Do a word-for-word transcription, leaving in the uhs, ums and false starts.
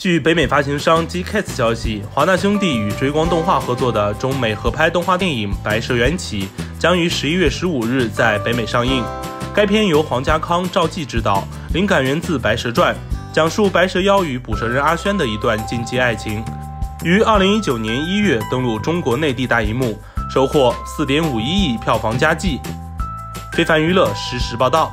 据北美发行商 GKids 消息，华纳兄弟与追光动画合作的中美合拍动画电影《白蛇缘起》将于十一月十五日在北美上映。该片由黄家康、赵季执导，灵感源自《白蛇传》，讲述白蛇妖与捕蛇人阿轩的一段禁忌爱情。于二零一九年一月登陆中国内地大荧幕，收获 四点五一亿票房佳绩。非凡娱乐实时报道。